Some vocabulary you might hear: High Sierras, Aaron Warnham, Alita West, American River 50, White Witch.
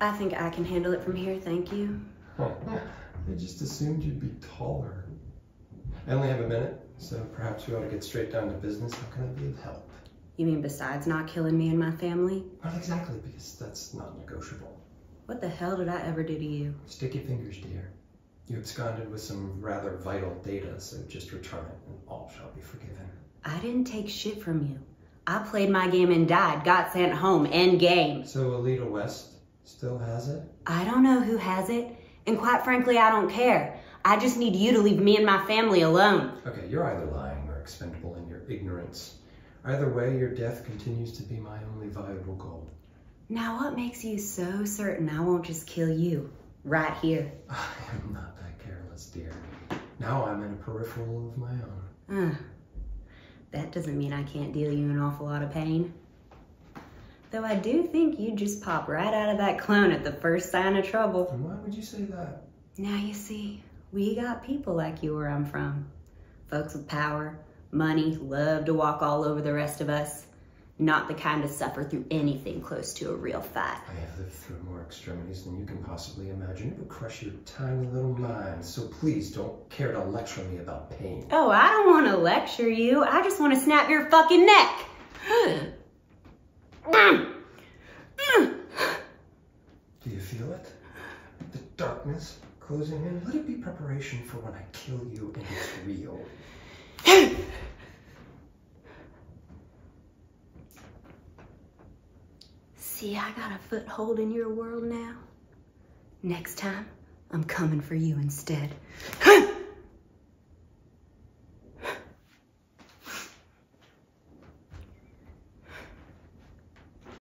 I think I can handle it from here, thank you. I just assumed you'd be taller. I only have a minute, so perhaps we ought to get straight down to business. How can I be of help? You mean besides not killing me and my family? Not exactly, because that's not negotiable. What the hell did I ever do to you? Sticky fingers, dear. You absconded with some rather vital data, so just return it and all shall be forgiven. I didn't take shit from you. I played my game and died, got sent home, end game. So Alita West still has it? I don't know who has it, and quite frankly, I don't care. I just need you to leave me and my family alone. Okay, you're either lying or expendable in your ignorance. Either way, your death continues to be my only viable goal. Now what makes you so certain I won't just kill you, right here? I am not that careless, dear. Now I'm in a peripheral of my own. That doesn't mean I can't deal you an awful lot of pain. Though I do think you'd just pop right out of that clone at the first sign of trouble. And why would you say that? Now you see, we got people like you where I'm from. Folks with power, money, love to walk all over the rest of us. Not the kind to suffer through anything close to a real fight. I have lived through more extremities than you can possibly imagine. It would crush your tiny little mind, so please don't care to lecture me about pain. Oh, I don't want to lecture you. I just want to snap your fucking neck. Do you feel it? The darkness closing in? Let it be preparation for when I kill you and it's real. See, I got a foothold in your world now. Next time, I'm coming for you instead.